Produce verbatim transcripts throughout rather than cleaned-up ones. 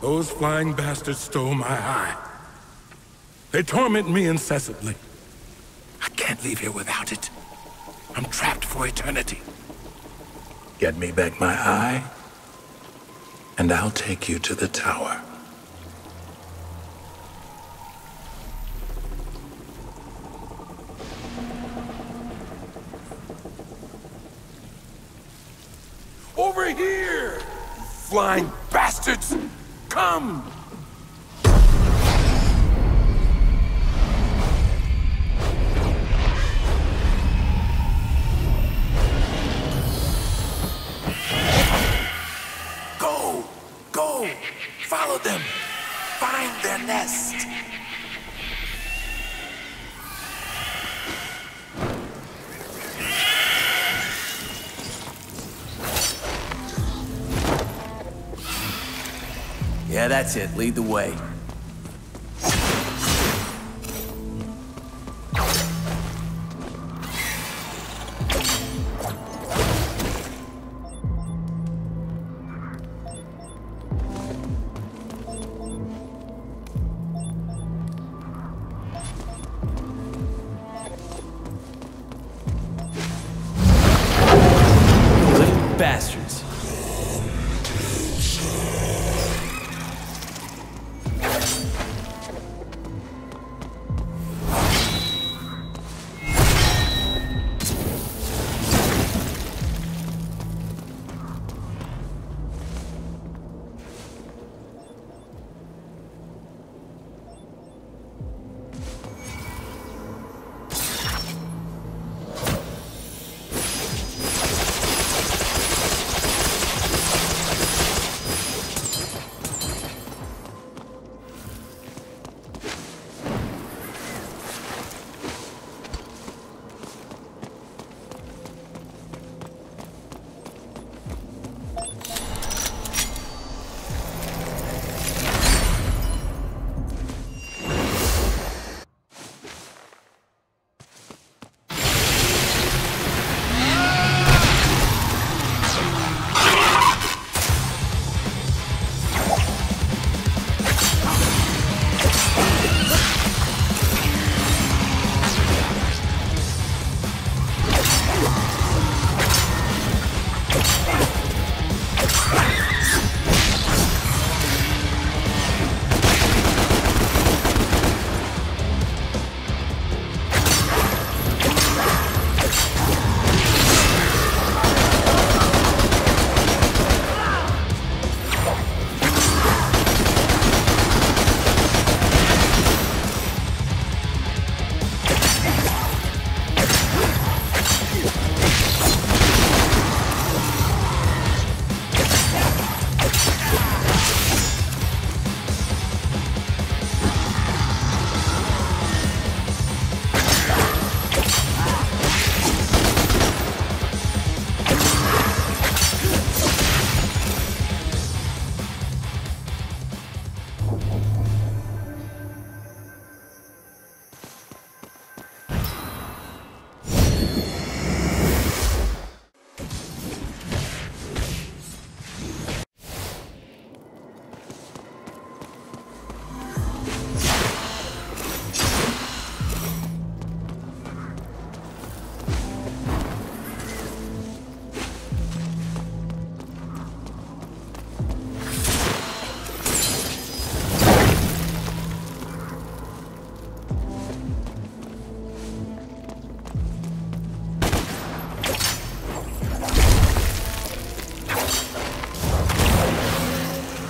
Those flying bastards stole my eye. They torment me incessantly. I can't leave here without it. I'm trapped for eternity. Get me back my eye, and I'll take you to the tower. Over here! Flying bastards! Come! Go! Go! Follow them! Find their nest! Yeah, that's it. Lead the way.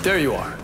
There you are.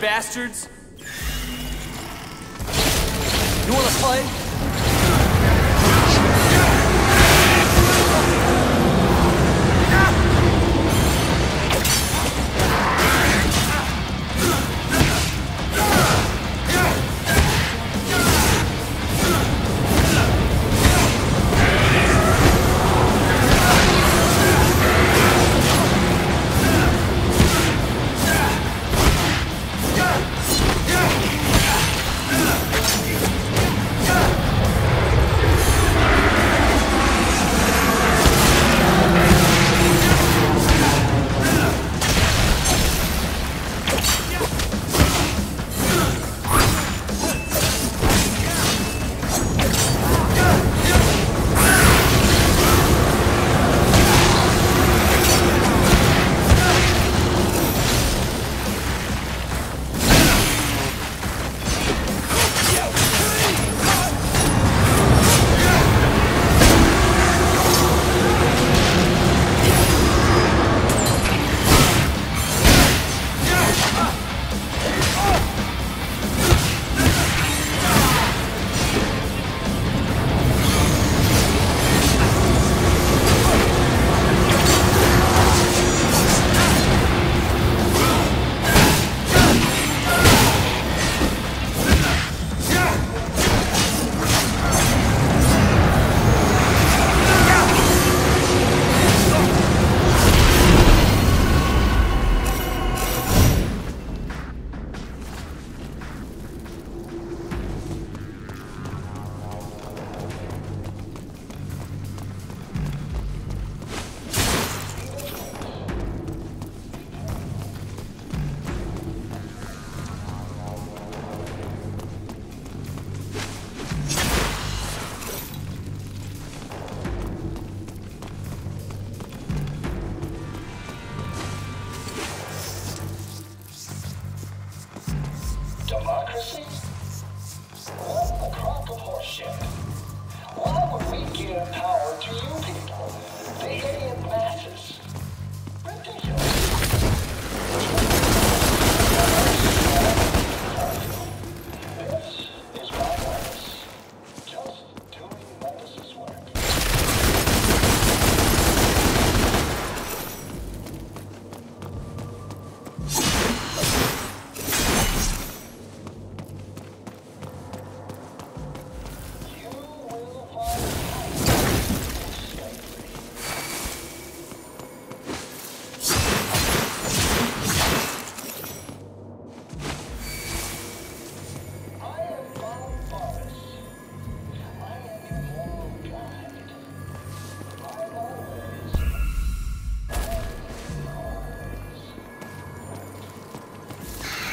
Bastards! You wanna play?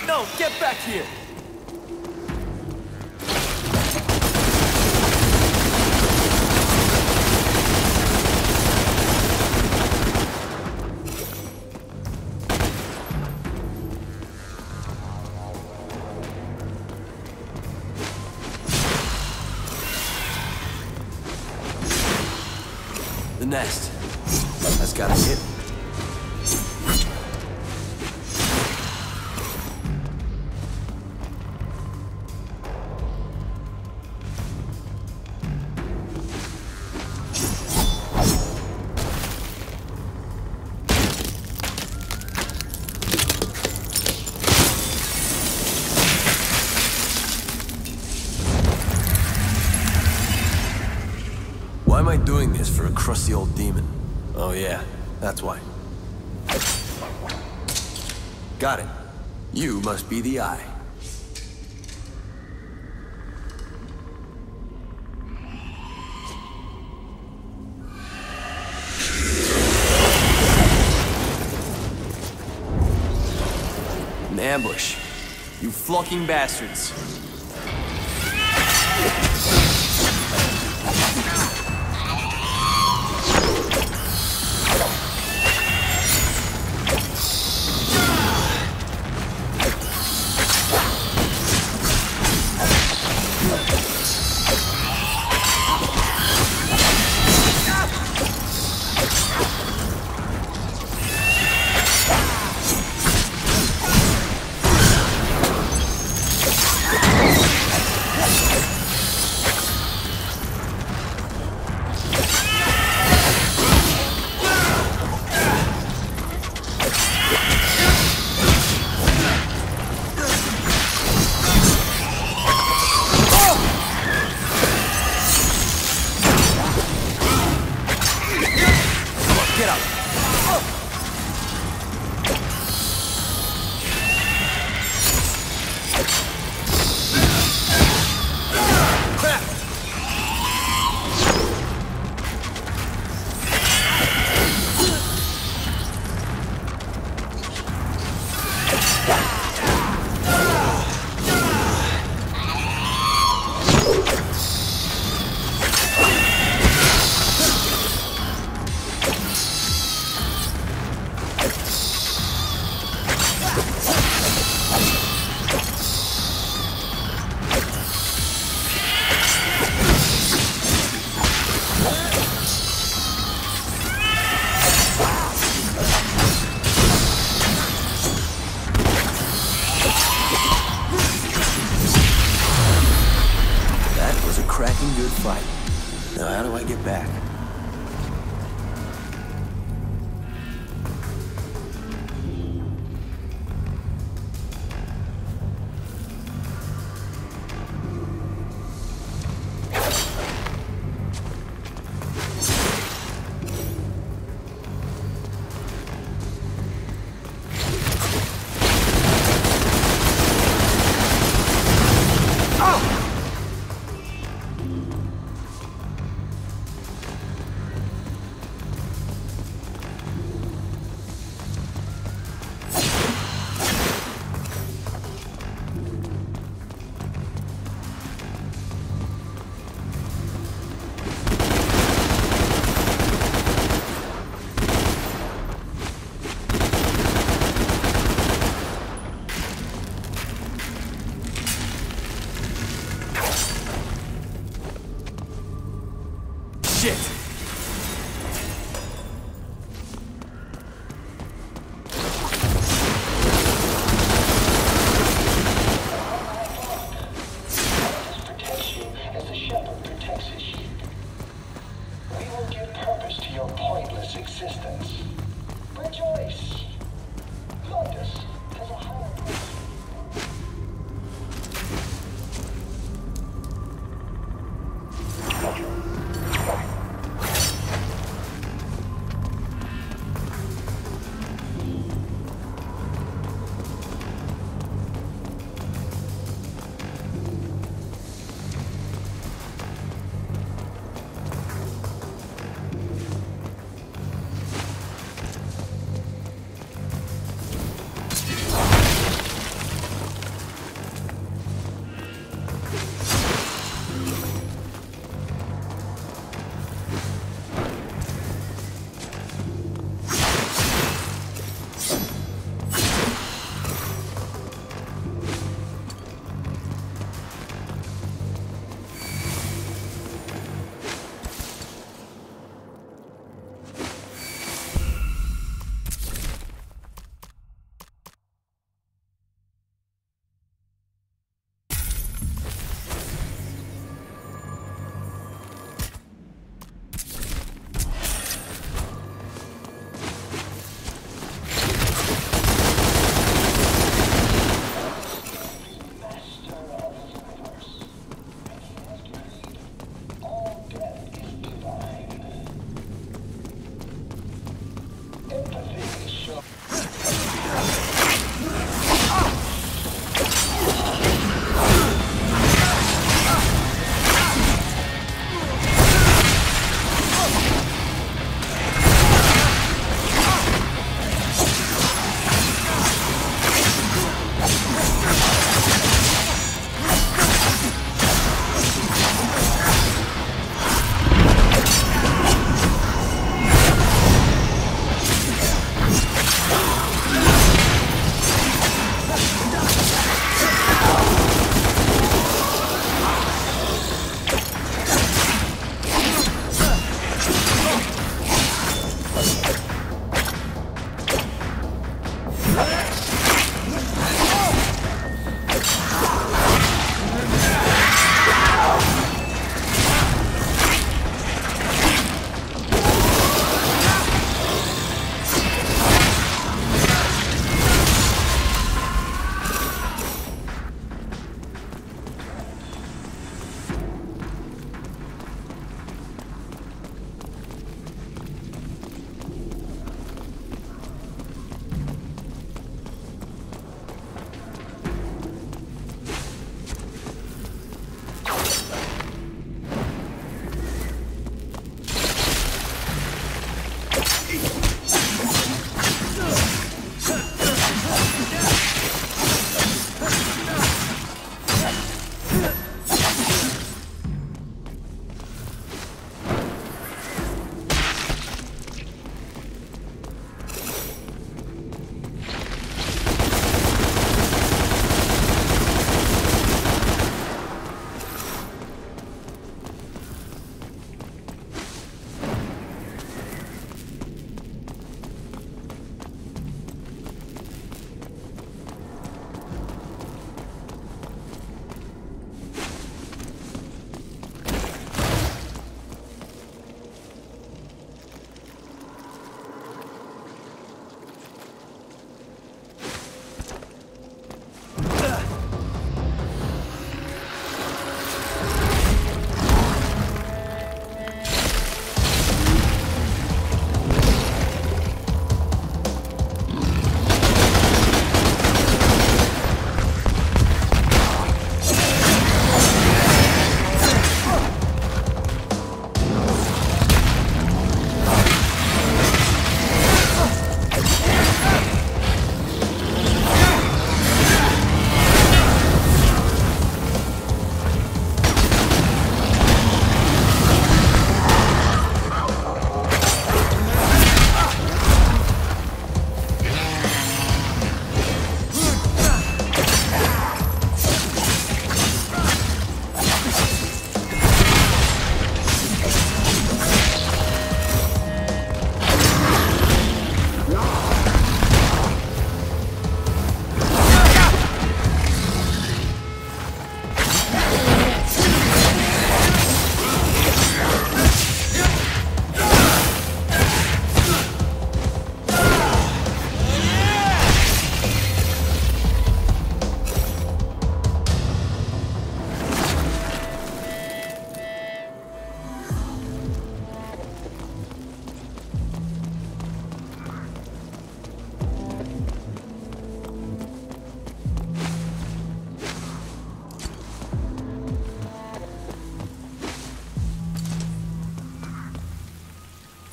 No, get back here! The nest. That's gotta hit. Why am I doing this for a crusty old demon? Oh yeah, that's why. Got it. You must be the Eye. An ambush. You flunking bastards.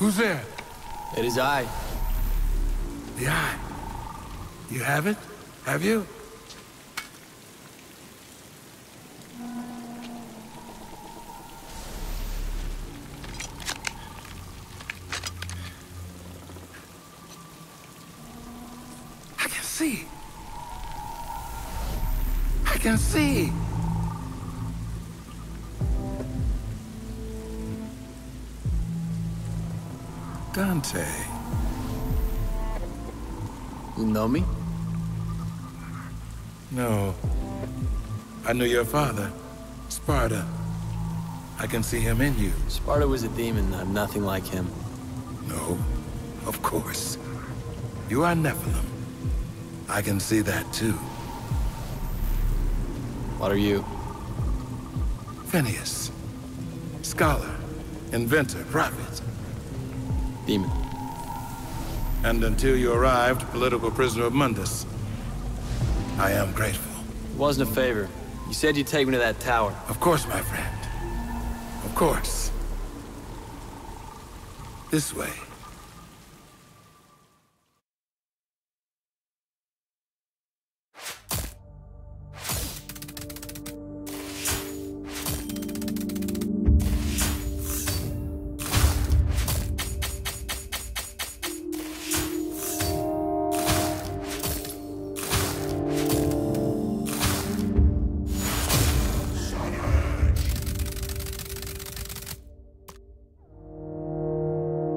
Who's there? It is I. The eye. You have it? Have you? I can see. I can see. Dante. You know me? No. I knew your father, Sparta. I can see him in you. Sparta was a demon. I'm nothing like him. No, of course. You are Nephilim. I can see that too. What are you? Phineas. Scholar, inventor, prophet. Demon. And until you arrived, political prisoner of Mundus. I am grateful. It wasn't a favor. You said you'd take me to that tower. Of course, my friend. Of course. This way.